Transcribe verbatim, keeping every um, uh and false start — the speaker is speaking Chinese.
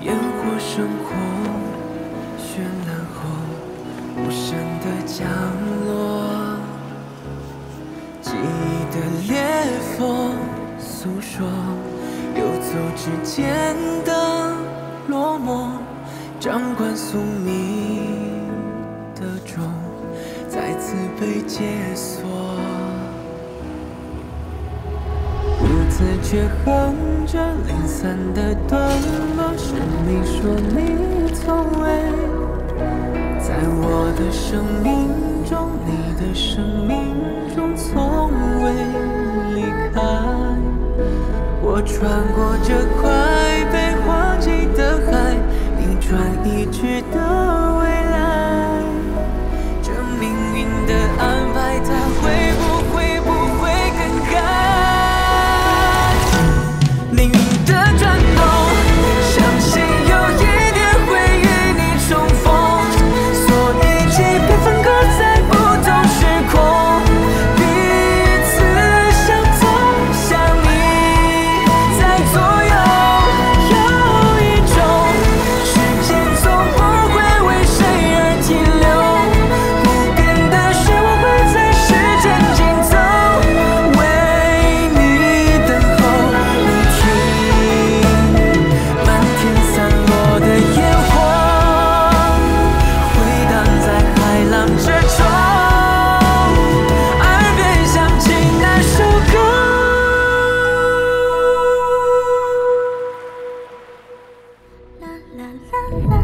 烟火升空，绚烂后无声的降落。记忆的裂缝诉说，游走之间的落寞，掌管宿命的钟再次被解锁。不自觉哼着零散的段落，生命说你从未在我的生命中，你的生命中从未离开。我穿过这块被花季的海，你转移去的未来，这命运的安排，它会不会不会更改？ 啦啦啦。